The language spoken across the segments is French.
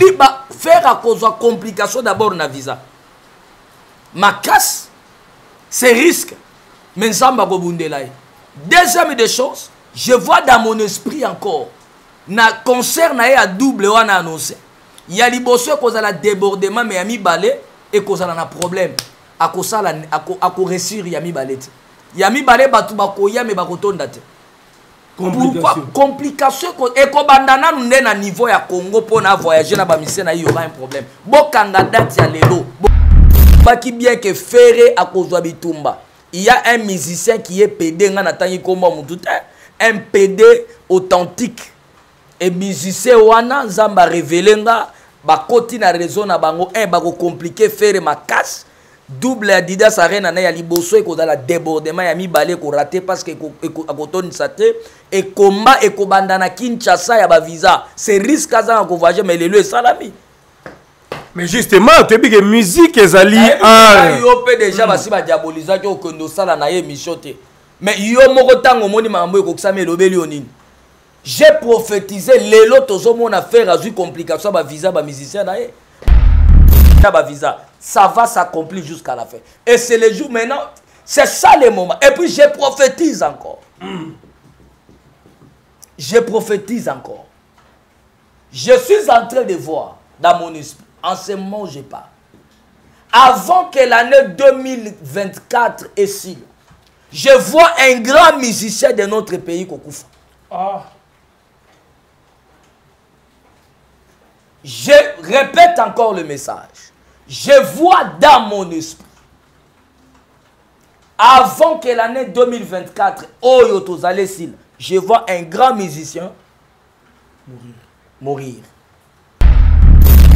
puis bah, faire à cause de complications d'abord na visa. Ma casse, c'est risque. Mais ça m'a rebondelaï. Deuxième des choses, je vois dans mon esprit encore, na concert na à double on a annoncé. Il y a les bosseurs qui ont débordement mais ami balai et qui ont un problème. À cause la à réussir yami balai. Yami balai batu bakoya mais bakotonda te. Pourquoi complication et qu'on bandana nous n'est à niveau à Congo pour na voyager na bamisé na il y aura un problème. Bokanga date ya lelo. Baki bien que Ferré à cause bitumba. Il y a un musicien qui est PD ngana tangi komba mutu un PD authentique. Et musicien wana nzamba révélé nga bakoti na réseau na bango un bako compliqué Ferré ma casse. Double Adidas Arena na ya liboso et kozala débordement ya mibale ko raté parce que akotoni saté et combat et kobanda na Kinshasa ya ba visa c'est risque azan ko voyager mais lelo salami mais justement tu dis que musique ezali art yo pe déjà basi ba diaboliser ko kondo sala na émission te mais yo moko tango moni mambo e ko ksame lobeli onini j'ai prophétisé lelo tozo mona faire azui complication ba visa ba musicien na ye ba visa ça va s'accomplir jusqu'à la fin. Et c'est le jour maintenant, c'est ça le moment. Et puis je prophétise encore. Je prophétise encore. Je suis en train de voir dans mon esprit, en ce moment je parle. Avant que l'année 2024 ait si, je vois un grand musicien de notre pays, Kokoufa. Ah. Je répète encore le message. Je vois dans mon esprit, avant que l'année 2024, je vois un grand musicien mourir.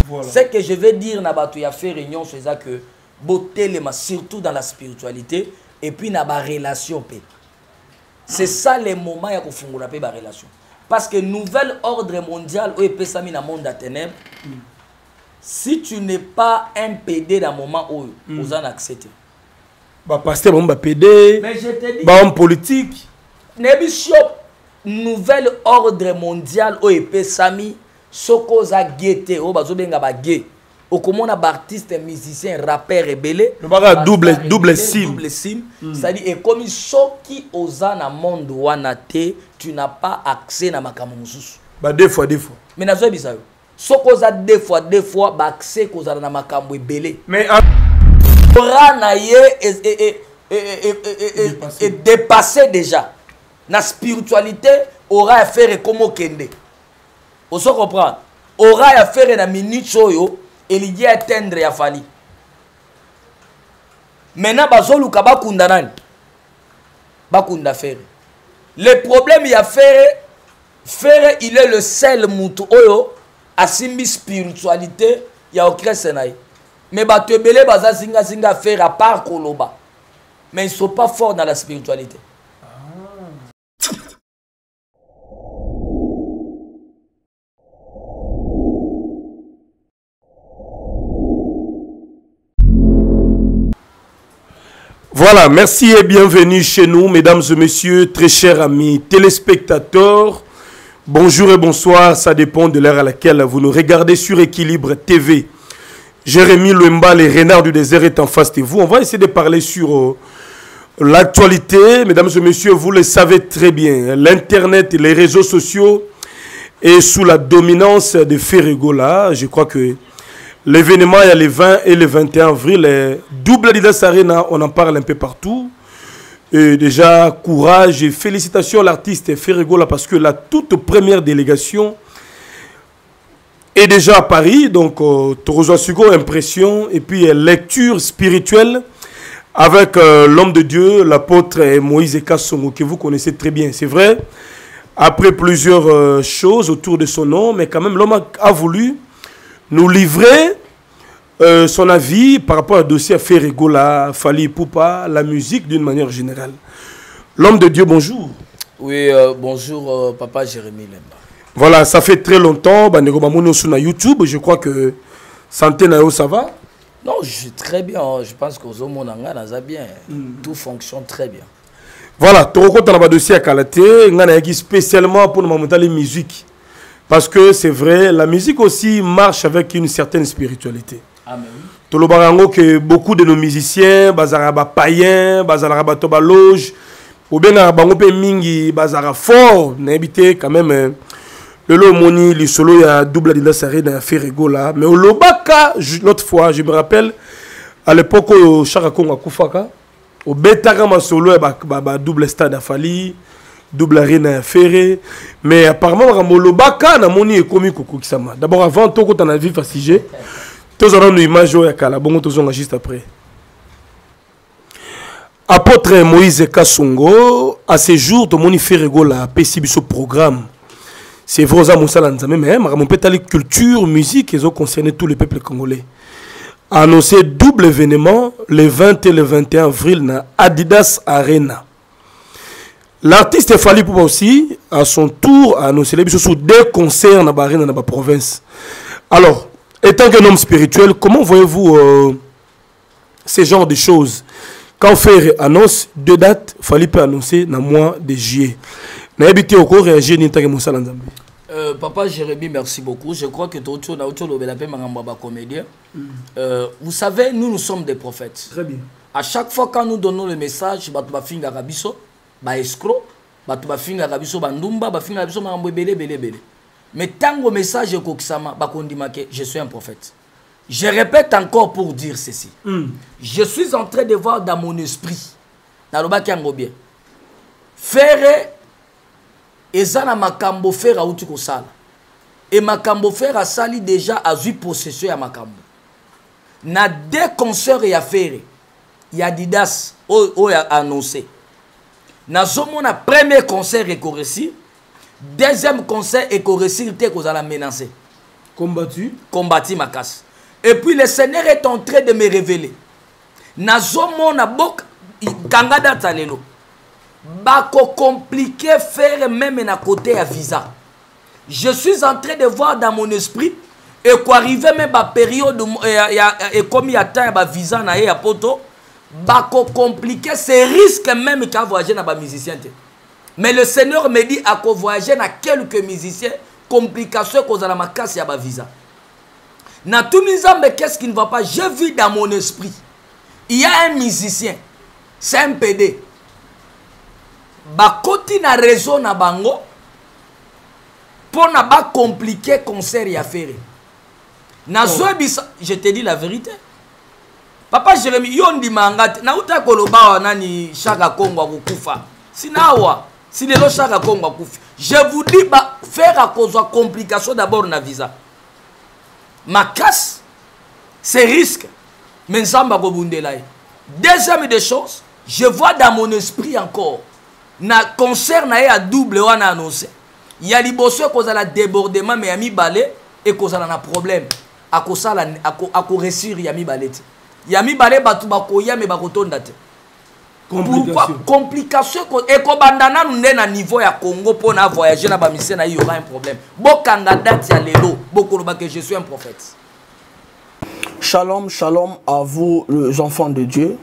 Voilà. Ce que je vais dire, Nabatoya fait réunion, c'est ça que beauté les mains, surtout dans la spiritualité, et puis dans la relation. C'est ça le moment où il faut faire la relation. Parce que nouvel ordre mondial, où il peut s'amener dans le monde à ténèbres. Si tu n'es pas un PD dans le moment où vous en acceptez. Bah pasteur, on va PD. Mais je te dis. Bah homme politique. Nebisho, nouvel ordre mondial où épée Sami, Sokoza guetté, au bazobenga bagé, au comment on a artiste, musicien, rappeur rebelle. Le baga double sim. Double sim. C'est-à-dire et comme ceux qui osa na monde wanate, tu n'as pas accès na makamusus. Bah deux fois. Mais nazo bisayo. So koza deux fois bakse koza na makambo ebele mais ora na ye et dépasser déjà na spiritualité aura à faire comme okende on se comprend aura à faire na minute oyo elige atteindre ya Fally maintenant bazoluka bakunda nani bakunda faire le problème ya faire il est le seul mutu oyo Assimbi spiritualité, il y a aucun sénaï. Mais Batebele, Baza Zinga faire à part Koloba. Mais ils ne sont pas forts dans la spiritualité. Voilà, merci et bienvenue chez nous, mesdames et messieurs, très chers amis téléspectateurs. Bonjour et bonsoir, ça dépend de l'heure à laquelle vous nous regardez sur Équilibre TV. Jérémy Lemba, les renards du désert est en face de vous. On va essayer de parler sur l'actualité. Mesdames et messieurs, vous le savez très bien. L'Internet et les réseaux sociaux est sous la dominance de Ferré Gola. Je crois que l'événement, il y a les 20 et les 21 avril. Double Adidas Arena, on en parle un peu partout. Et déjà, courage et félicitations à l'artiste Ferré Gola parce que la toute première délégation est déjà à Paris. Donc, Torozo Sugo, impression et puis lecture spirituelle avec l'homme de Dieu, l'apôtre Moïse Kassongo, que vous connaissez très bien. C'est vrai, après plusieurs choses autour de son nom, mais quand même, l'homme a voulu nous livrer son avis par rapport au dossier Ferré Gola, Fally Ipupa, la musique d'une manière générale. L'homme de Dieu, bonjour. Oui, bonjour papa Jérémy Lemba. Voilà, ça fait très longtemps, sur YouTube, je crois que santé ça va. Non, je suis très bien, je pense qu'au Zomonanga, ça va bien, tout fonctionne très bien. Voilà, tu as un dossier à Kalaté, spécialement pour nous montrer la musique. Parce que c'est vrai, la musique aussi marche avec une certaine spiritualité. Amen. Tolobarango que beaucoup de nos musiciens, bazaraba païens, bazaraba toba loge, ou bien arabango pe mingi, bazara fort, n'habité quand même. Le lomoni, le solo, il y a double Adidas Arena, Ferré Gola. Mais au Lobaka, l'autre fois, je me rappelle, à l'époque au Charakong à Koufaka, au Betarama solo, il y a double stade à Fally. Double arena ferré, mais apparemment Ramolo Baka na moni est commis Koukou Kisama. D'abord avant tout quand on a vu Fassigé, tous auront une image au Yakala. Bon, tous auront juste après. Apôtre Moïse Kassongo à ces jours de moni Ferré Gola PCB ce programme. C'est vrai ça Moussa Lanzame même. Ramon Pétali culture musique ils ont concerné tout le peuple congolais. Annoncé double événement le 20 et le 21 avril na Adidas Arena. L'artiste Fally Ipupa aussi, à son tour, a annoncé deux concerts dans la province. Alors, étant qu'un homme spirituel, comment voyez-vous ce genre de choses? Quand Ferré annonce deux dates, Fally peut annoncer dans le mois de juillet. Mais habité au cours, réagir dans le Moussa Lanzambi. Papa Jérémy, merci beaucoup. Je crois que Toto Naoutcho comédien. Vous savez, nous sommes des prophètes. Très bien. À chaque fois quand nous donnons le message, Batba Finga Rabisso, ba escroc ba tu ba finga kabiso ba ndumba ba finga kabiso ma mbebele belebele mais tango message kokisama ba kondimake je suis un prophète. Je répète encore pour dire ceci. Je suis en train de voir dans mon esprit na loba kango bien Ferré ezana makambo fera uti ko sala et makambo fera sali déjà azui possession ya makambo na deux concerts ya Ferré ya Adidas o ya annoncé. Nous avons un premier concert écorécile, deuxième concert écorécile, que vous allez menacer. Combattu ma casse. Et puis le Seigneur est en train de me révéler. Nous avons un Kangada Talelo. Bako compliqué faire même à côté à visa. Je suis en train de voir dans mon esprit et quoi arriver même à période et comme il y a temps à visa na et à poto. Bako compliqué, c'est risque même qu'à voyager dans les musiciens. Mais le Seigneur me dit à voyager dans quelques musiciens, complications qu'on a ma casse à visa. Dans tout le mais qu'est-ce qui ne va pas? Je vis dans mon esprit. Il y a un musicien, c'est un PD. Bakoti na réseau na bango pour na ba compliqué concert y a faire. Na je te dis la vérité. Papa Jérémy, yondi mangate, na uta koloba wanani Chaka Kongo wakukufa. Sinawa, sinelo Chaka Kongo wakufi. Je vous dis, bah, faire à cause de complications d'abord na visa. Ma casse, c'est risque. Mais ça m'a gobundelaï. Deuxième des choses, je vois dans mon esprit encore. Na concert na ya double wana annoncé. Ya liboso cause la débordement mais ami balé et cause la na problème. A cause ça la a corressir yami balé. Yami balé batu bakoya mais bakotonda te. Pourquoi complication et kobandana nous na niveau ya Congo pour na voyager na ba mission na il y aura un problème. Bokanga date ya lelo bokoloba que je suis un prophète. Shalom, shalom à vous les enfants de Dieu.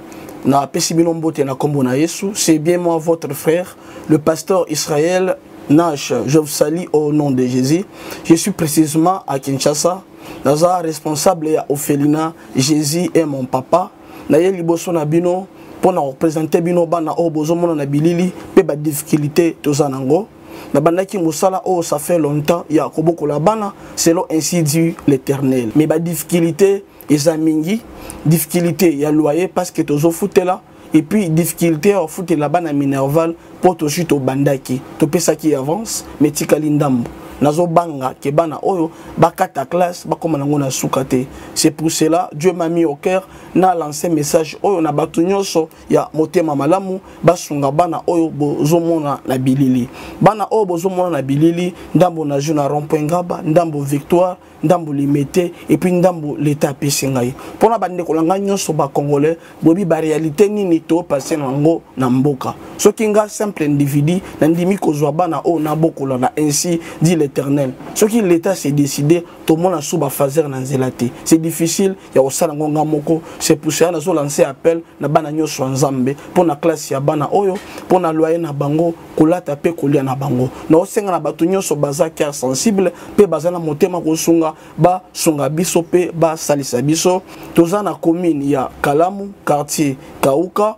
Na pesibino mbote na kombo na Yesu, c'est bien moi votre frère, le pasteur Israël Nash. Je vous salue au nom de Jésus. Je suis précisément à Kinshasa. Naza responsable ya Ophelina, Jésus et mon papa. Naye liboso na bino pour na représenter bino bana o bozomona na bilili pe ba difficulté tozanango. Na bandaki musala o ça fait longtemps ya koboko la bana selon ainsi dit l'Éternel. Mais ba difficulté eza mingi, difficulté ya loyer parce que tozo futela et puis difficulté au foot la bana minerval pour tozu to bandaki. To pesa ki avance mais tikalindambo. Nazo banga kebana oyo bakata classe bakoma ngona sukate. C'est pour cela Dieu m'a mis au cœur na lancé message oyo na batunyoso ya motema malamu basunga bana oyo bozomona na bilili. Bana oyo bozomona na bilili ndambo na juna rompoingaba ndambo victoire ndambo limité et puis ndambo l'état pesingai. Pona bande ko langa nyoso ba congolais bobi ba réalité nini to passer nango na mboka. Soki nga simple individu na ndimi kozwa bana oyo na bokola na ainsi dit l'éternel. Ce qui l'État s'est décidé, tout le monde a souba fazer dans zélati. C'est difficile, il y a aussi l'angonga moko, c'est pour ça qu'on a lancé appel, na bananyo swanzambe, pour la classe ya bana oyo, pour la loyer na bango, kola tapé kolia na bango. Na osenga na batunyo so bazaki sensible, pe bazana motema kosunga, ba sunga biso pe ba salisa biso. Tozana commune ya Kalamu, quartier Kauka,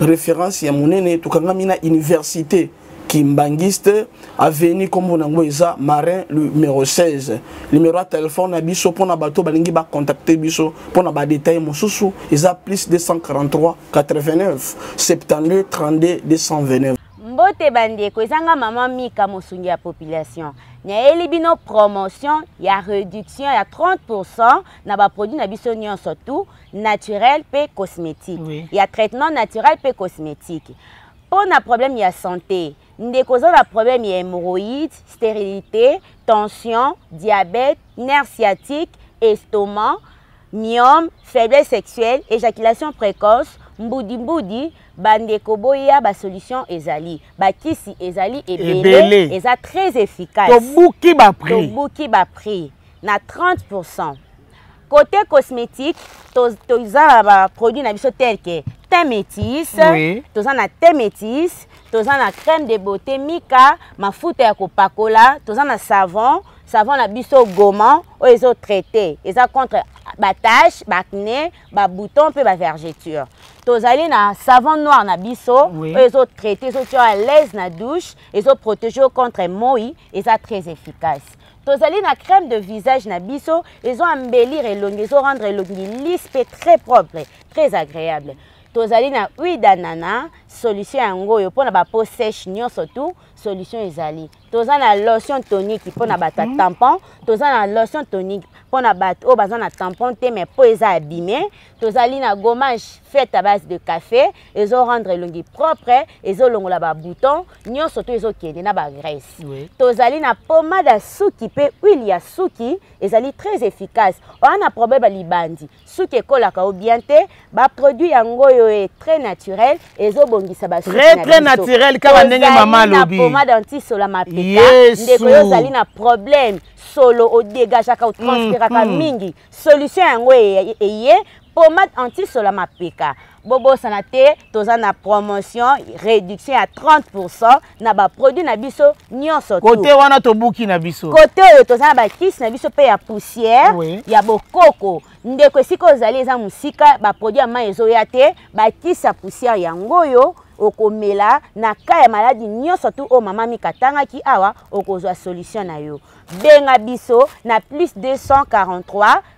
référence ya monene tukangamina université. Kimbangiste avenue comme on a isa marin numéro 16 numéro de téléphone abiso pour na bateau balingi ba contacter biso pour na ba détail mosusu isa plus 243 89 72 32 229 mbote bandie ko isanga maman mika mosungi ya population nya elibino promotion ya réduction ya 30% na ba produit na biso nyonso tout naturel pe cosmétique ya traitement naturel pe cosmétique pour na problème ya santé. Nous avons des problèmes hémorroïdes, stérilité, tension, diabète, nerfs sciatiques, estomac, myome, faiblesse sexuelle, éjaculation précoce, mboudi-mboudi, bandeko boya ba solution ezali. Ba kisi ezali ebele, eza très efficace. Tobuki ba prix. Tobuki ba prix, na 30%. Côté cosmétique, toza ba produit na biso tel que thé métis, toza na thé métis. Tous en la crème de beauté Mika, ma foute à Copacola, tous en a savon, savon à biseau gommant, ou les autres traités, ils ont contre battage, bacné, bas bouton, peu bas vergeture. Tous allés na savon noir na biseau, ou les autres traités, ils sont à l'aise na douche, ils ont protégé contre moï, ils ont très efficace. Tous allés na crème de visage na biseau, ils ont embellir et long, ils ont rendre long lisse et très propre, très agréable. Tozali na huile d'ananas, solution yango yo pona ba peau sèche nyonso tout, solution ezali. Tozali na lotion tonique pona ba tampon, tozali na lotion tonique pona ba o bazana tampon te mais peau eza abîmée. Tozali na gommage fait à base de café, ezo rendre longi propre, ezo longola ba bouton, nyonso tout ezo kende na ba graisse. Tozali na pommade à suki pe huile ya suki, ezali très efficace. On a problème libandi, suki kola ka obiante, ba produit yango yo très naturel et très naturel car on a maman lobby pommade anti problème solo au dégage à mingi solution pommade anti solamapeka bobo sanate tozana promotion réduction à 30% na ba produit na biso nyonso côté wana tobuki na biso côté tozana ba kiss na biso pe ya poussière ya bokoko ndeko siko zali za musika ba produit ama ezo ya te ba kiss ya poussière ya ngoyo okomela na ka ya maladie nyonso tu o mama mikatanga ki awa okozwa solution na yo benga biso na plus 243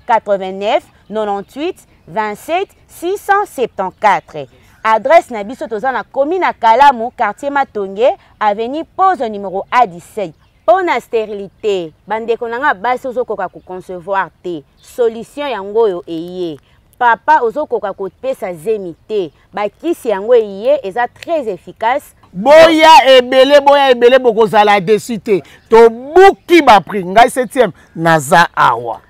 89 98 27 674. Adresse na biso tozana commune à Kalamu, quartier Matongé, avenue pose numéro A17. Pour la stérilité, bandeko nanga basi ozokoka ko concevoir te. Solution yango yo eye. Papa ozokoka ko pesa zemité. Ba kisi yango eye eza très efficace. Boya ebele boko zala desité. To buki ba pri ngai 7e naza awa.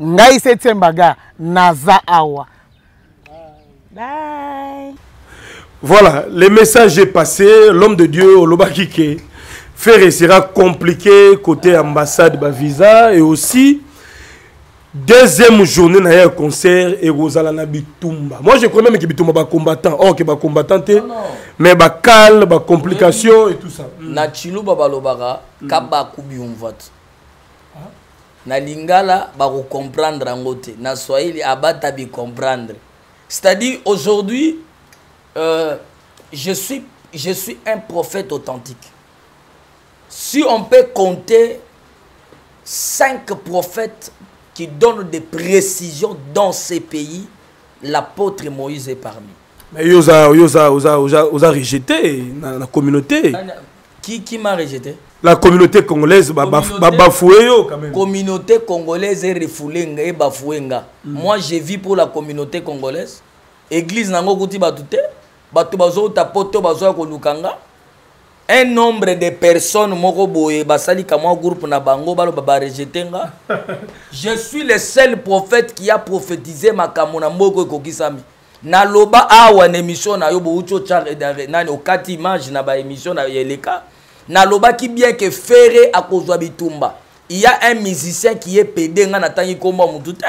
Ngai 7e baga naza awa. Bye. Voilà, le message est passé. L'homme de Dieu, Olobakike, Ferré sera compliqué côté ambassade Bavisa et aussi deuxième journée dans un concert et Rosalana Bitumba. Moi, je connais même que Bitumba est combattant. Oh, que combattant, mais il calme, il complications et tout ça. Natchilou Babalobara, Kaba Kubi Umvat. Na Lingala, il faut comprendre Angote. Na Swahili, Abata bi comprendre. C'est-à-dire, aujourd'hui, je suis un prophète authentique. Si on peut compter 5 prophètes qui donnent des précisions dans ces pays, l'apôtre Moïse est parmi. Mais vous avez rejeté la communauté. Qui m'a rejeté? La communauté congolaise bafoué quand même. Communauté congolaise est refoulée et bafouée. Moi, je vis pour la communauté congolaise. Église n'a pas goûté batouté. Batoubazo tapoto bazoa kolukanga. Un nombre de personnes moroboye basali kama groupe na bango balo baba rejetenga. Je suis le seul prophète qui a prophétisé ma kamona moko kokisami. Na loba awa na émission na yo bo ucho char na okati image na ba émission na yeleka. Nalobaki bien que Ferré a causé bitumba. Il y a un musicien qui est PD ngatani komba mututa,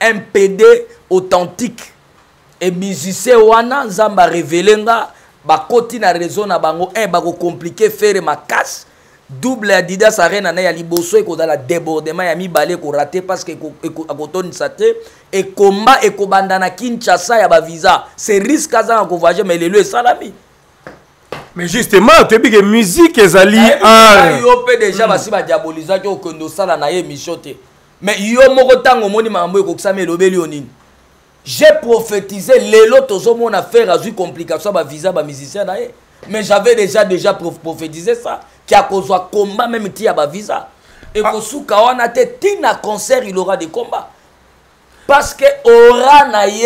un PD authentique. Et musicien wana zamba révélé nga ba koti na raison na bango un ba ko compliquer Ferré ma casse. Double Adidas Arena na ya liboso eko dans la débordement ya mibale ko raté parce que akotoni saté et combat et kobanda na Kinshasa ya ba visa. C'est risque azan ko voyager mais lelo salami. Mais justement, tu as dit que musique est alliée à. Il y a déjà des diabolisants qui ont été. Mais il y a des gens qui j'ai prophétisé les autres mon affaire à une complication vis-à-vis des musiciens. Mais j'avais déjà prophétisé ça. Qui a causé un combat même si il y a visa. Et que sous Kawana Tina concert, il aura des combats. Parce que aura naïe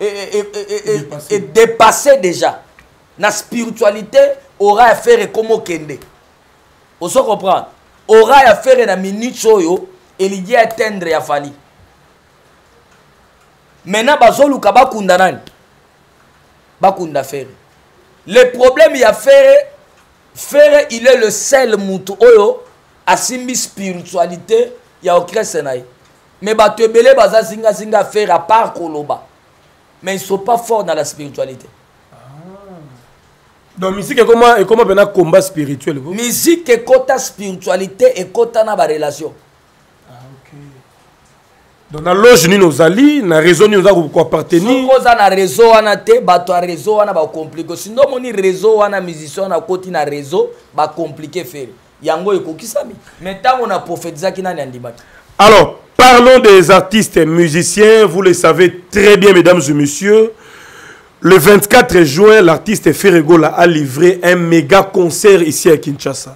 est dépassé déjà. La spiritualité aura à faire comme au Kende. Vous comprenez? Aura à faire la minute et l'idée à atteindre à Fally. Maintenant, il y a faire. Le problème, il y a faire, il est le seul moutou oyo à simbi spiritualité, il y a au Kressenaï. Mais il y a zinga zinga faire à part Koloba. Mais ils ne sont pas forts dans la spiritualité. Donc, musique est comment un combat spirituel. Musique est côté spiritualité et côté na ba relation. Ah, ok. Donc, dans loge ni nos alliés, dans réseau ni nous pour appartenir. Si vous avez réseau, on a te, bato réseau, on a compliqué. Si nous avons réseau, on a musicien, on a côté na réseau, ba compliqué faire. Yango et koki sami. Maintenant, on a prophétisé qui n'a rien dit. Alors, parlons des artistes et musiciens. Vous le savez très bien, mesdames et messieurs. Le 24 juin, l'artiste Ferré Gola a livré un méga concert ici à Kinshasa.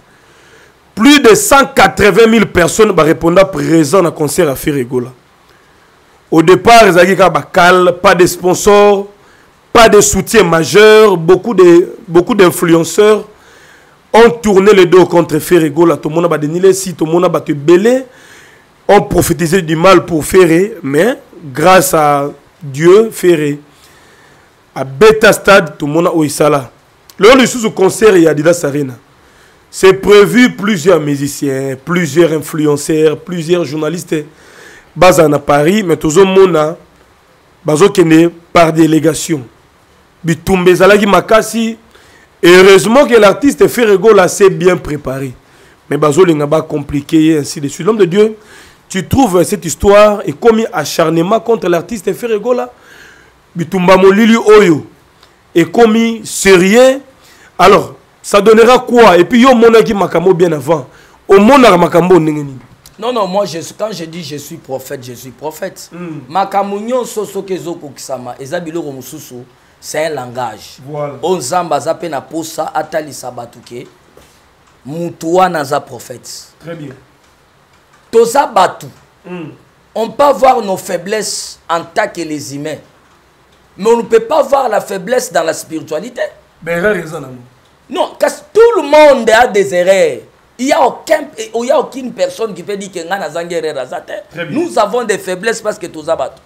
Plus de 180 000 personnes répondant présentes au concert à Ferré Gola. Au départ, il n'y a pas de sponsors, pas de soutien majeur. Beaucoup d'influenceurs ont tourné le dos contre Ferré Gola. Tout le monde a dénié, si tout le monde a battu Belé, ont prophétisé du mal pour Ferré, mais grâce à Dieu, Ferré. À Beta Stade, tout le monde a Oisala. Lors du sous-concert et Adidas Arena, c'est prévu plusieurs musiciens, plusieurs influenceurs, plusieurs journalistes basés à Paris, mais tout le monde est par délégation. Heureusement que l'artiste Ferré Gola s'est bien préparé. Mais il n'est pas compliqué et ainsi de suite. L'homme de Dieu, tu trouves cette histoire et commis acharnement contre l'artiste Ferré Gola. Bitumba Molili Oyo est commis sérieux. Alors, ça donnera quoi? Et puis, il y a Monaki Makambo bien avant. Au Monar Makambo Nengeni. Non, non, moi, quand je dis je suis prophète. Makamounion Sosokezo Koksama, Ezabilo Romususu, c'est un langage. Voilà. On zamba zapena posa, Atali Sabatuke, Moutoua Naza prophète. Très bien. Toza Batou, on peut voir nos faiblesses en tant que les humains. Mais on ne peut pas voir la faiblesse dans la spiritualité. Ben, il a raison. Non, parce que tout le monde a des erreurs. Il n'y a aucune personne qui peut dire qu'il y a des erreurs. Nous avons des faiblesses parce que tous abattent.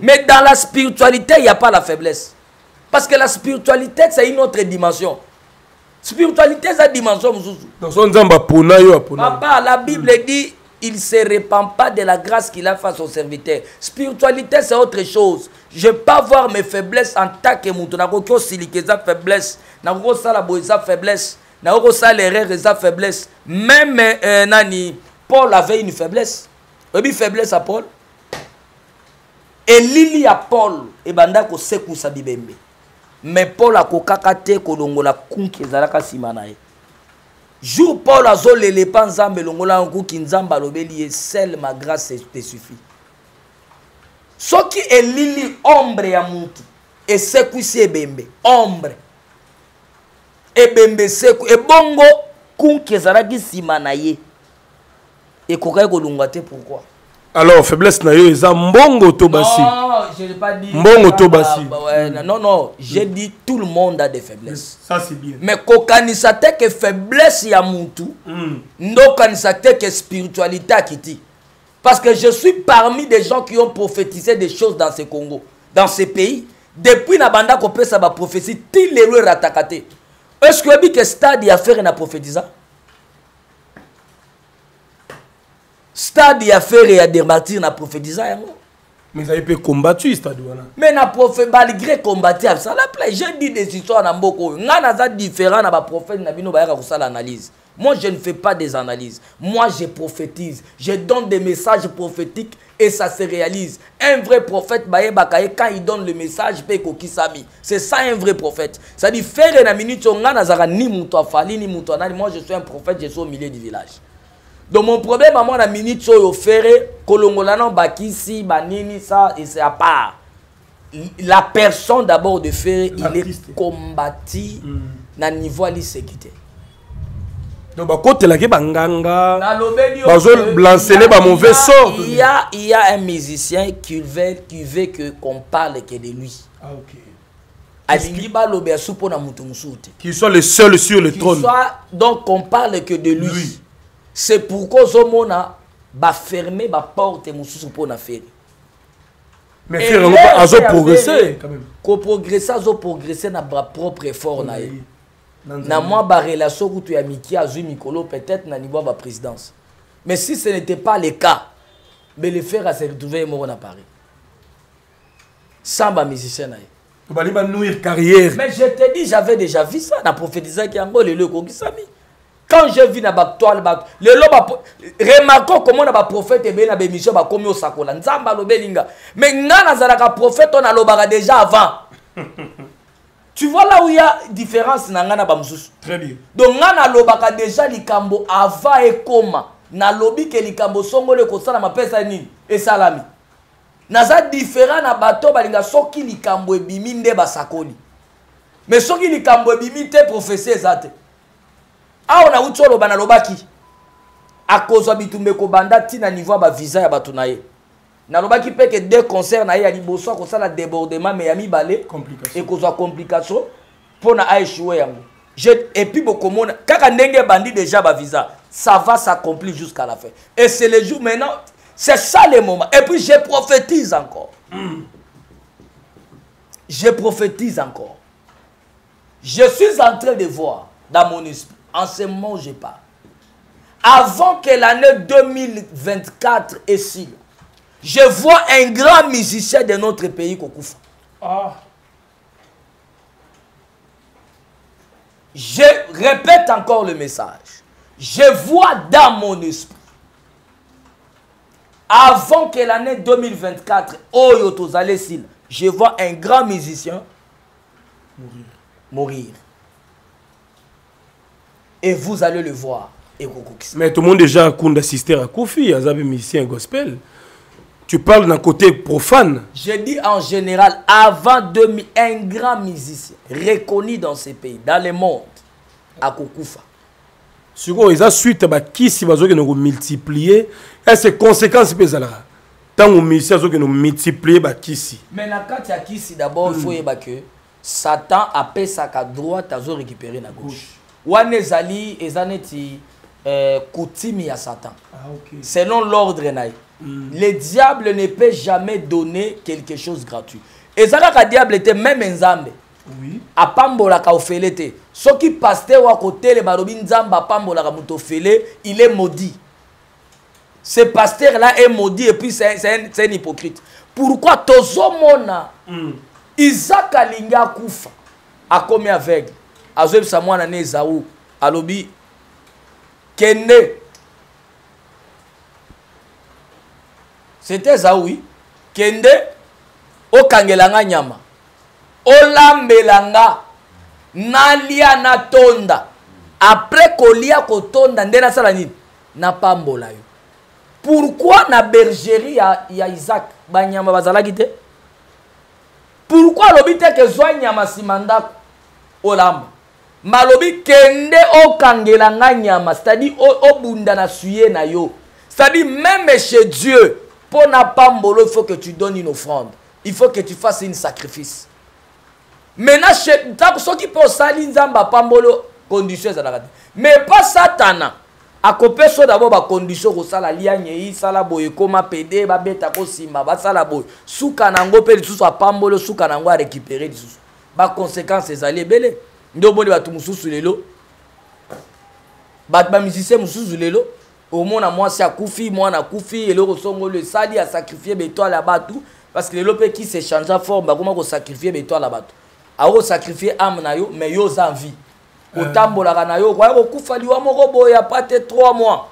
Mais dans la spiritualité, il n'y a pas la faiblesse. Parce que la spiritualité, c'est une autre dimension. Spiritualité, c'est une dimension. Papa, la Bible dit... Il ne se répand pas de la grâce qu'il a face au serviteur. Spiritualité, c'est autre chose. Je ne peux pas voir mes faiblesses en tant que mon tonako silikeza faiblesse. Narosa la boisa faiblesse. Narosa l'erreur faiblesse. Même Nani, Paul avait une faiblesse. Il y a une faiblesse à Paul. Et Lili à Paul. Et banda ko sekou sa bibembe. Mais Paul a ko kakate ko longola kunke zalaka simanae. Jour Paul azo les panzambe longola ngu kinzamba lobeli seul ma grâce te suffit. Ce qui est lili ombre ya mutu et sekuisi ebembe ombre ebembe seku ebongo kunkezara gisima na ye et kokai kolungate pourquoi? Alors faiblesse na yo eza mbongo tobasi. Non, je n'ai pas dit mbongo tobasi. Non non, j'ai dit tout le monde a des faiblesses. Ça c'est bien. Mais kokanisate que faiblesse ya mutu, ndokanisate que spiritualité akiti. Parce que je suis parmi des gens qui ont prophétisé des choses dans ce Congo, dans ce pays. Depuis na banda ko pesa ba prophétie ti le ratakate. Est-ce que le stade a fait un prophétisé? Stade a fait un démartir na prophétisé. Mais ça a été combattu, stade. Mais malgré combattre, ça la plaît. J'ai dit des histoires dans beaucoup. Il y a différents prophètes qui ont fait l'analyse. Moi, je ne fais pas des analyses. Moi, je prophétise. Je donne des messages prophétiques et ça se réalise. Un vrai prophète, quand il donne le message, c'est ça un vrai prophète. Ça dit, faire une minute, moi, je suis un prophète, je suis au milieu du village. Donc, mon problème, à moi, la minute, faire Kolongolano, Bakisi, Banini, ça, et c'est à part. La personne, d'abord, de faire, il est combattu dans le niveau de sécurité. Donc, quand il y a un mauvais sort, il y a un musicien qui veut qu'on parle que de lui. Ah, ok. Qu'il soit le seul sur le trône. Donc, qu'on parle que de lui. C'est pourquoi Zomona va fermer la porte et Moussou pour la faire. Mais frère, on va progresser quand même. Qu'on progresse, on progresse dans notre propre effort. Na moi ba relation où tu as Miki Azui Mikolo peut-être na niveau ba présidence. Mais si ce n'était pas le cas, mais le faire à se retrouver mort à Paris. Sans ba musicien naïe. Tu vas lui nourrir carrière. Mais je te dis j'avais déjà vu ça na prophétisé qui ango le leko qui sami. Quand je vis na ba toile ba le loba remarquons comment na ba prophète et na ba mission ba komi osakola nzamba lobelinga. Mais ngana zalaka prophète on a lobara déjà avant. Tu vois là où il y a différence dans Ngana Bamsous. Très bien. Donc Ngana lobaka déjà likambo avant et comment na lobi ke likambo songo le kosa na mapesa nini et salami. Naza différent na bato balinga soki likambo ebimi nde basakoli. Mais soki likambo ebimi te professeur zate. A ona utolo bana lobaki. A cause bitumbe ko banda ti na niveau ba visa ya bato naye. Na lobaki pe que deux concerts na ya liboso ko sala débordement mais ami balé complication et ko soit complication pour na a échouer yango et puis bokomona kaka ndenge bandi déjà ba visa ça va s'accomplir jusqu'à la fin et c'est le jour maintenant c'est ça le moment et puis je prophétise encore je suis en train de voir dans mon esprit en ce moment je parle avant que l'année 2024 est ici. Je vois un grand musicien de notre pays, Kokoufa. Ah. Je répète encore le message. Je vois dans mon esprit, avant que l'année 2024, je vois un grand musicien mourir. Et vous allez le voir. Mais tout le monde déjà assisté à Kofi, il y a un musicien gospel. Tu parles d'un côté profane. Je dis en général, avant 2000, un grand musicien reconnu dans ces pays, dans le monde, à Kokoufa. Si vous avez suite, qui si vous avez multiplié, est-ce que conséquences peuvent là? Tant que musicien vous avez multiplié, qui si? Mais la carte à qui si d'abord, il faut que Satan appelle sa droite à récupérer la gauche. Wanezali et Zaneti Koutimi à Satan. Selon l'ordre naï. Le diable ne peut jamais donner quelque chose gratuit. Et ça, le diable était même un zambé. Oui. A pambola ka ofelete. Ce qui pastait ou à côté, le barobin zamba pambola ka moutofele, il est maudit. Ce pasteur-là est maudit et puis c'est un hypocrite. Pourquoi Tozomona, Isaac Alinga Koufa, a commis aveugle, a joué sa moine année Zaou, a lobby, Kenne. C'était Zaoui, Kende, Okangelanga Nyama, Olambelanga, Nalia Natonda, après Kolia Kotonda, Ndena Salanine, Napambolayo. Pourquoi na bergerie ya Isaac, Banyama Bazalagite? Pourquoi l'obité que Zoa Nyama Simanda, Olamba? Malobi Kende, Okangelanga Nyama, c'est-à-dire Obunda na suye na yo. C'est-à-dire même chez Dieu. Pour Napambolo, il faut que tu donnes une offrande. Il faut que tu fasses un sacrifice. Maintenant, ceux qui peuvent salir Nzamba Pambolo, conditions à la rate. Mais pas Satana. A copé so d'abord ba condition au salaliagne, salaboy, coma pédé, babeta cosima, ba salaboy. Soukanango pédé sous sa pambolo, soukanango a récupéré. Ba conséquence, c'est allé belé. Au moins, moi, c'est à Koufi, moi, à Koufi, et le ressongo, le sali a sacrifié mes toiles là-bas, tout. Parce que les lopés qui se changent en forme, comment on sacrifie mes toiles là-bas, tout. Alors, sacrifier âme, mais yo en vie. Au tambo, la ranayo, ouais, au Koufa, lui, mon robot, il n'y a pas de 3 mois.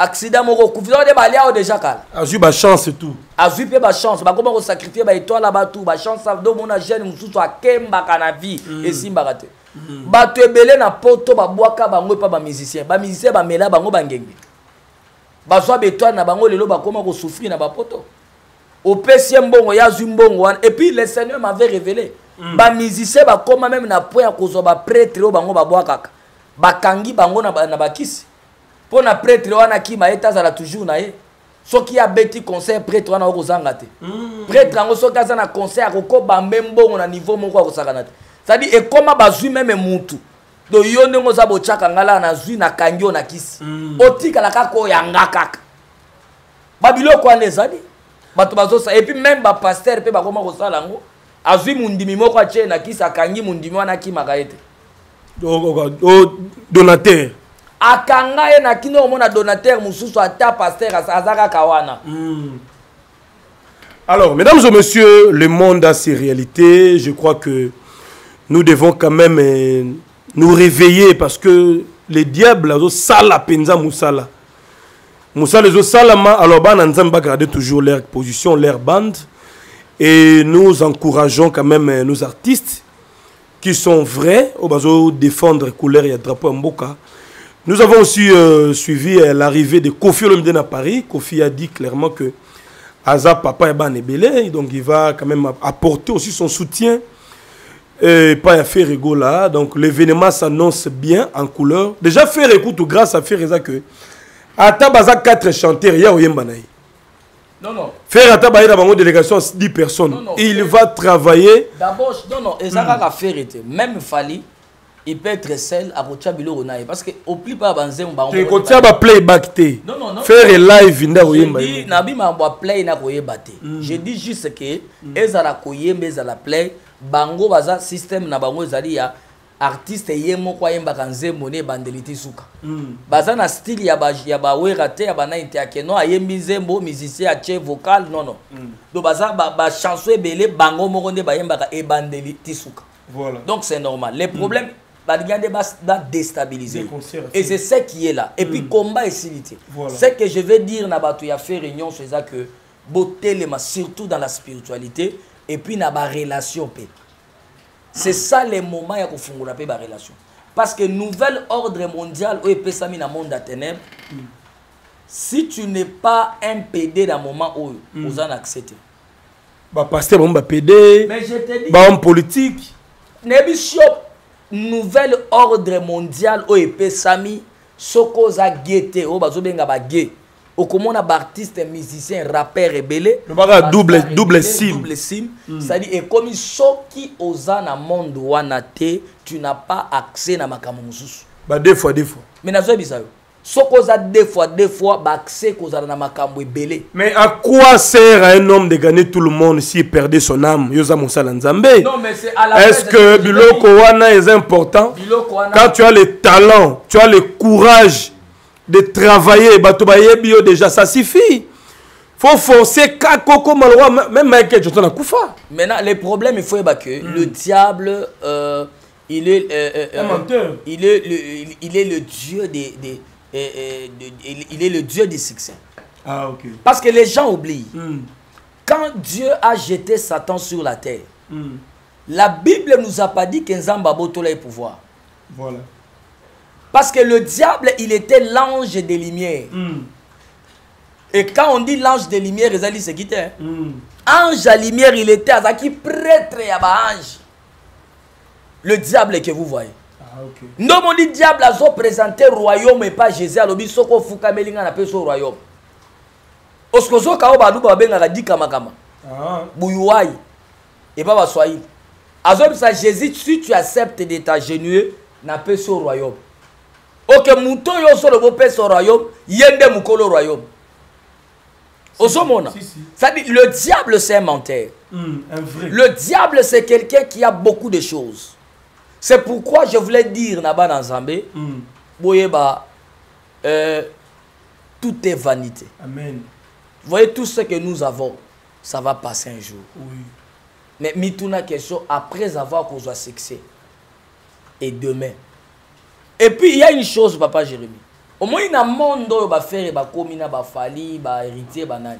Accident, mon robot, il y a déjà calme. Azu, ma chance, tout. Azu, ma chance, comment on sacrifie mes toiles là-bas, tout. Ma chance, ça donne mon agent, nous sommes à Kemba, Kanavi, et Simbarate. Bateau belé, n'a pas tout, babouaka, bango, pas ma musicien. Ma musicien, ma mela, bango, bangengé. Bazwa betoa na bango lelo bakoma ko souffrir na bapoto. Au PC mbongo ya zumbongo et puis le Seigneur m'avait révélé. Ba musicien bakoma même na point ko zo ba prêtre o bango babwa kaka. Bakangi bango na bakisi. Po na prêtre wana ki ma eta za toujours na ye. So ki ya beti concert prêtre wana ko zanga te. Prêtre ngo so kaza na concert ko ba mbongo na niveau moko ko sakana te. Ça dit et koma bazui même mutu. Do yonde ngoza bochaka ngala na zui na kangyo na kisi. Otika la kako ya ngakaka. Babilo kwa nezadi. Bato bazosa. Et puis même ba pasteur pe bakoma kosala ngo. Azui mundimi moko ache na kisi akangi mundimi wana ki makaete. Do donateur. Akanga ye na kino omona donateur mususu ata pasteur azaka kawana. Alors, mesdames et messieurs, le monde a ses réalités. Je crois que nous devons quand même nous réveiller parce que les diables ont sala penza moussala. Moussala zo salama alors ban nzamba garder toujours leur position, leur bande et nous encourageons quand même nos artistes qui sont vrais au bazo défendre couleur et drapeau mboka. Nous avons aussi suivi l'arrivée de Kofi Olomide à Paris. Kofi a dit clairement que Aza papa est ban ebelé donc il va quand même apporter aussi son soutien. Et pas à Ferré Gola, donc l'événement s'annonce bien en couleur. Déjà, faire écoute grâce à Ferré que Atabasa 4 chanteurs, il y a Oyembanaï. Non, non. Faire Atabaï dans une délégation 10 personnes. Non, non. Il va travailler. D'abord, non, non. Et ça va faire même Fally, il peut être seul à Bochabilo Ronaï. Parce qu'au plus bas, il y a playback. Non, non, non. Faire live, il y a Oyembanaï. Je dis juste que, ils ont la Koyembe, ils ont la play. Bango baza système na bango ezali ya artiste yemo kwa yemba kanze mone bandeliti suka. Baza na style ya ba wera te ya bana inte akeno ayembi zembo musicien ache vocal non non. Donc baza ba chanson belé bango mokonde ba yemba ka e bandeliti suka. Voilà. Donc c'est normal. Les problèmes ba gande ba déstabiliser. Et c'est ce qui est là. Et puis combat est silité. Voilà. Ce que je veux dire na bato ya faire réunion c'est ça que beauté les surtout dans la spiritualité. Et puis, il y a une relation. C'est ça le moment où il y a une relation. Parce que le nouvel ordre mondial, où il y a un monde à ténèbres, si tu n'es pas un PD dans le moment où vous en acceptez. Pasteur, on va PD, mais je te dis, homme politique. Nouvel ordre mondial, où il y a un monde à guetter, où il y a un guet. Au comment on a artiste, musicien, rappeur et belé. Double sim. Double sim. C'est-à-dire, et comme ceux qui osent dans le monde où on a été, tu n'as pas accès à ma camoussous. Bah deux fois. Mais n'a jamais ça. Ceux qui osent deux fois, bah accès aux dans ma camou et belé. Mais à quoi sert à un homme de gagner tout le monde s'il perdait son âme? Yosa Moussa Lanzambe. Non mais c'est à la. Est-ce que Biloko Wana est important? Quand tu as le talent, tu as le courage de travailler, batobaye bio déjà, ça suffit. Faut forcer Kakoko Malwa, même Michael Johnson a Koufa. Maintenant, les problèmes, il faut évacuer. Le diable, il est le dieu des. Il est le dieu des succès. Ah, ok. Parce que les gens oublient. Quand Dieu a jeté Satan sur la terre, la Bible ne nous a pas dit qu'Enzamba Botola ait pouvoir. Voilà. Parce que le diable, il était l'ange des lumières. Et quand on dit l'ange des lumières, ils allaient se quitter. Ange à lumière, il était à qui prêtre et à ange. Le diable que vous voyez. Ah, ok. Non, mon diable a représenté le royaume et pas Jésus. Alors, il faut Foukamelinga appelle son royaume. Parce que Jésus, si tu acceptes de t'agenouiller, n'appelle son royaume. Ok, mouton yo so le bopé so royaume, yende moukolo royaume. Osomona. Ça dit, le diable c'est un menteur. Le diable c'est quelqu'un qui a beaucoup de choses. C'est pourquoi je voulais dire, Naba Nanzambe, tout est vanité. Amen. Vous voyez, tout ce que nous avons, ça va passer un jour. Oui. Mais mitouna question, après avoir causé succès, et demain. Et puis, il y a une chose, papa Jérémy. Au moins, il y a un monde qui va faire, Fally, héritier, banane.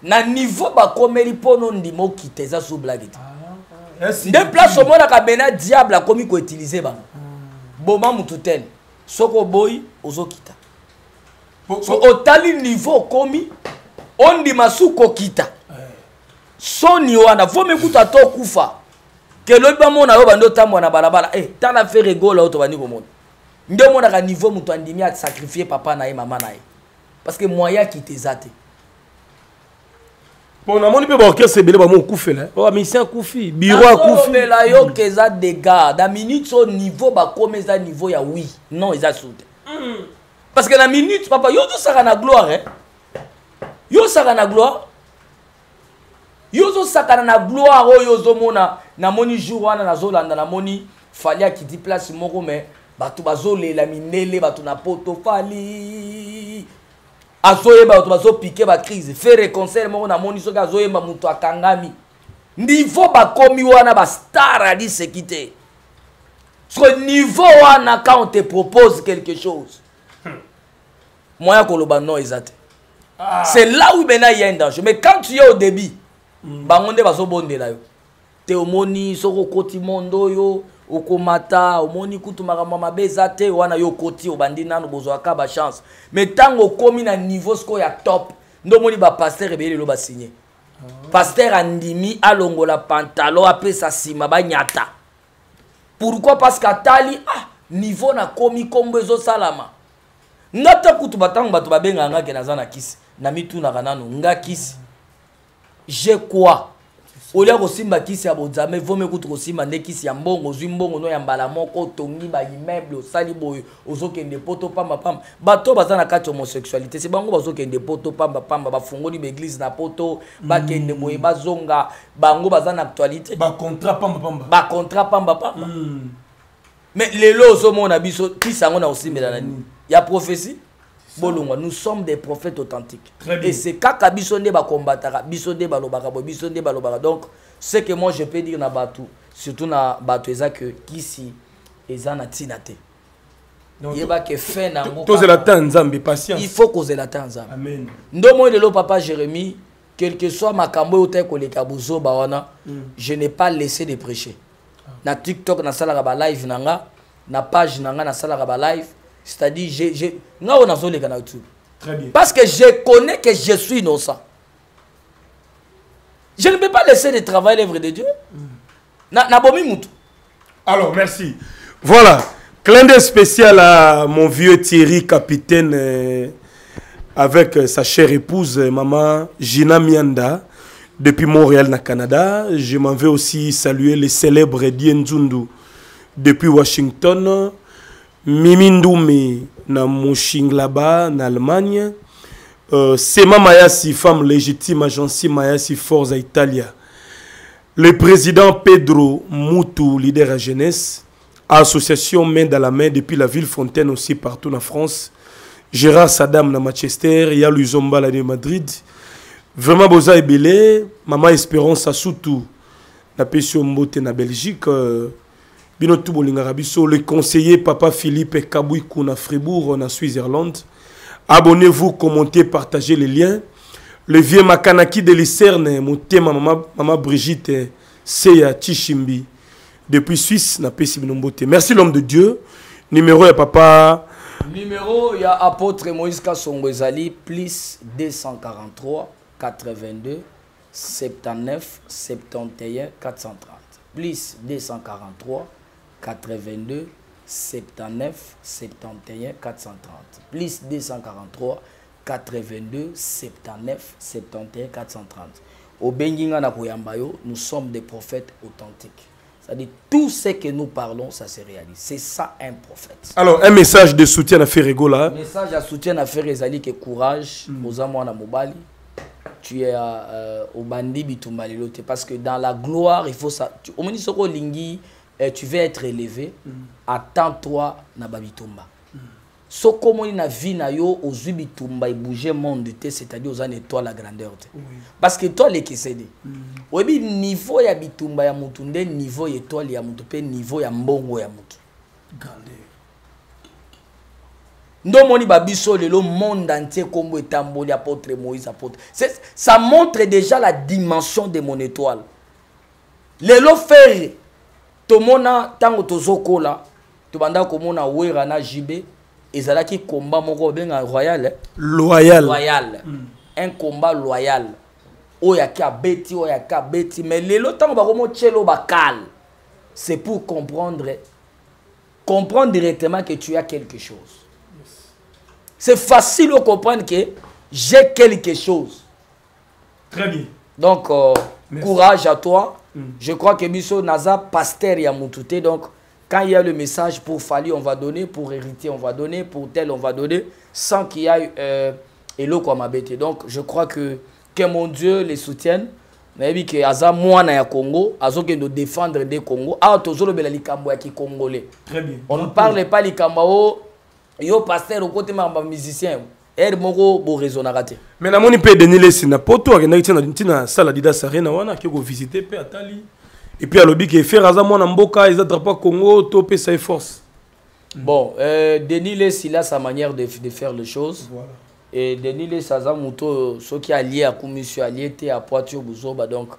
Na niveau ba komeli pono ndimo kiteza sous blague. De place au monde ka bena diable a komi ko utiliser ba. Boma mututen. Soko boy ozokita. So otali niveau komi ondi masuko kita. Soni wana vome kuta to kufa. Ke loba mona yo bando tambo na balabala. Eh tana Ferré Gola auto bani ko monde. Ndio mona ka niveau mutu andimi a sacrifier papa na e mama na e. Parce que moya kiteza te. Bon, on peut voir que c'est bien, on peut faire. On peut faire un coup. On peut faire un coup. Dans minute, au niveau, comme ça, niveau, il y a oui. Non, ils ont sauté. Parce que dans minute, papa, il y a tout ça qui a la gloire. Il y a tout ça qui a la gloire. Il y a tout ça qui a la gloire. Il y a tout ça qui a la gloire. Il y a tout ça qui a la gloire. Il fallait qu'il y ait des places, mais il y a tout ça qui a la gloire. Azoye ba otobazo piquer ba crise faire réconcilier mon amoni soka azoye ba muto akangami niveau ba komi wana ba star ali se quitter ce niveau wana quand on te propose quelque chose moya koloba non exact c'est là où maintenant il y a un danger mais quand tu es au début bangonde bazo bondela yo te omoni soko koti mondo yo okomata omoni kutu makambo mabeza te wana yo koti obandi nanu bozwaka ba chance mais tango okomi na niveau sko ya top ndo moni ba pasteur ebele lo ba signer pasteur andimi alongola pantalon apesa sima banyata pourquoi parce qu'atali ah niveau na komi kombo ezo salama ngata kutu batango bato babenga ngaka na zana kisi na mituna kanano ngakisi j'ai quoi. Au lieu de simba qui s'est abondamé, vous me coûtez aussi mandé qui s'y ambonge aux imbongs, nous y emballamons, tongi, bah immeuble, au saliboy, aux autres qui ne poto pamba pam. Bateau basana quatre homosexualité, c'est bango baso qui ne poto pamba pamba, bafungoni l'église na poto, bah qui ne moye bazonga, bango basana actualité. Bah contrat pamba pamba. Bah contrat pamba pamba. Mais les lots au monde abisso, qui s'en a aussi mesdames. Il y a prophétie. Bolongo, nous sommes des prophètes authentiques. Et c'est kaka bisonde ba kombatara, bisonde ba lobaka, bisonde ba lobaka. Donc, ce que moi je peux dire na batu, surtout na batu eza que kisi eza na tinate. Yeba ke fin na ngoka. Toze la tan nzambe patience. Il faut koze la tan nzambe. Amen. Ndomo de lo papa Jérémy, quel que soit makambo ote ko le kabuzo ba wana, je n'ai pas laissé de prêcher. Na TikTok na sala ba live nanga, na page nanga na sala ba live. C'est-à-dire, parce que je connais que je suis innocent. Je ne peux pas laisser de travail l'œuvre de Dieu. Alors, merci. Voilà. Clin d'œil spécial à mon vieux Thierry, capitaine, avec sa chère épouse, maman Gina Mianda, depuis Montréal, na Canada. Je m'en vais aussi saluer les célèbres Dien Zundu, depuis Washington. Mimindoumi na Mouchinglaba, en Allemagne. Sema Mayasi, femme légitime, agence Mayasi Forza Italia. Le président Pedro Moutou, leader à jeunesse. Association main dans la main depuis la ville Fontaine aussi partout en France. Gérard Saddam na Manchester, Yalu Zomba la de Madrid. Vraiment Boza Ebele, Maman Espérance à Soutou, na Pesio Mbote na Belgique. Le conseiller Papa Philippe Kabouikou na Fribourg, na Suisse-Irlande. Abonnez-vous, commentez, partagez les liens. Le vieux Makanaki de Lucerne, mon thème, maman Brigitte Seya Tshishimbi, depuis Suisse, na Pessimnombote. Merci l'homme de Dieu. Numéro est Papa. Numéro, il y a Apôtre Moïse Kassongo Ezali, plus 243 82 79 71 430. Plus 243. 82, 79, 71, 430. Plus 243, 82, 79, 71, 430. Au Benginga na Koyambayo, nous sommes des prophètes authentiques. C'est-à-dire, tout ce que nous parlons, ça se réalise. C'est ça, un prophète. Alors, un message de soutien à Ferré Gola. Un message à soutien à Ferré Zali, que courage, Mozamwana Mobali. tu es au bandi bitumalilote, parce que dans la gloire, il faut ça. Au monisoko lingi, tu veux être élevé, attends-toi na babitumba. So comme on a vu na yo aux bitumba, il bougeait monde te, c'est-à-dire aux années toi la grandeur te. Parce que toi les qui c'est dit. Au niveau ya bitumba ya mutunde, niveau étoile ya mutupe, niveau ya mbongo ya mutu. Le monde entier comme étamboli apôtre Moïse apôtre. Ça montre déjà la dimension de mon étoile. Le lo ferré, tout le monde a tant de zoko là, tout le monde a oué rana jibé, et ça qui combat mon robin royal. Loyal. Un combat loyal. Oyaka beti. Mais le lo tant baromo chelo bakal. C'est pour comprendre directement que tu as quelque chose. C'est facile de comprendre que j'ai quelque chose. Très bien. Donc, courage à toi. Je crois que Bisso Naza, pasteur, Yamoutouté. Donc, quand il y a le message pour Fally, on va donner. Pour hériter, on va donner. Pour tel, on va donner. Sans qu'il y ait Elo quoi ma bête. Donc, je crois que mon Dieu les soutienne. Mais oui, que Aza, moi, na ya Congo. Azo que de défendre des Congo. Ah, tozolo bela likambo ya ki Congolais. Très bien. On ne parle pas likambo. Yo pasteur au côté ma musicien elle moko bo raisonnaraté mais na moni pe denile sina poto akenda kitina ntina sala Adidas Arena wana ke ko visiter pe atali et puis alobi ke feraza mwana mboka eza drapeau Congo to pe sa force bon denile sila sa manière de faire les choses voilà et denile saza muto so qui allié à commission allié té à poiture buzoba donc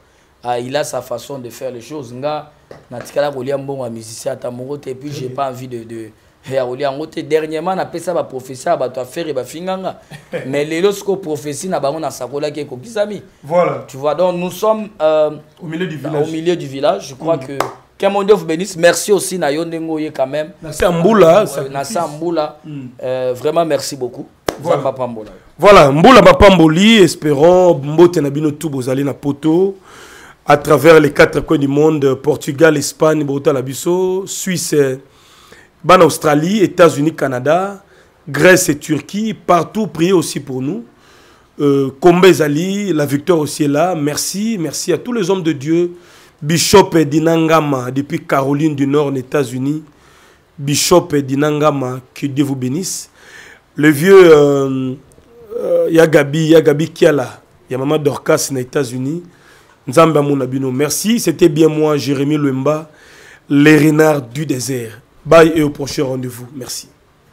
il a sa façon de faire les choses nga natikala ko lia mbongo ya musicien atamoko té et puis j'ai pas envie de dernièrement, on a appelé ça ma professeur, ma toi faire et ma finganga. Mais les lorsque prophétie n'a pas on a sa collègue et coquille ami. Voilà. Tu vois donc nous sommes au milieu du village. Je crois que mon Dieu vous bénisse. Merci aussi Nayo Nengoye quand même. Nassamboula. Vraiment merci beaucoup. Voilà. Voilà. Mboula Bapamboli. Espérons Mbotenabino Toubozali na poto. À travers les 4 coins du monde, Portugal, Espagne, Botalabiso, Suisse. Ban Australie, États-Unis, Canada, Grèce et Turquie, partout, priez aussi pour nous. Kombezali, la victoire aussi est là. Merci, merci à tous les hommes de Dieu. Bishop Dinangama, depuis Caroline du Nord, États-Unis. Bishop Dinangama, que Dieu vous bénisse. Le vieux Yagabi Kiala, Yamama Dorcas, aux États-Unis. Nzamba Mounabino, merci. C'était bien moi, Jérémy Lemba, les renards du désert. Bye et au prochain rendez-vous. Merci.